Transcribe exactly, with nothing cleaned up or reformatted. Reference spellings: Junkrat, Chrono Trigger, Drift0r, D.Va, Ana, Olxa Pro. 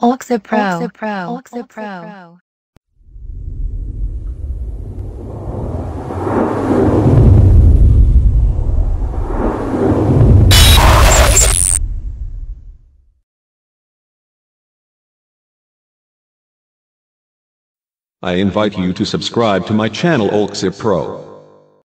Olxa Pro. Olxa Pro. Olxa Pro. Olxa Pro. I invite you to subscribe to my channel Olxa Pro.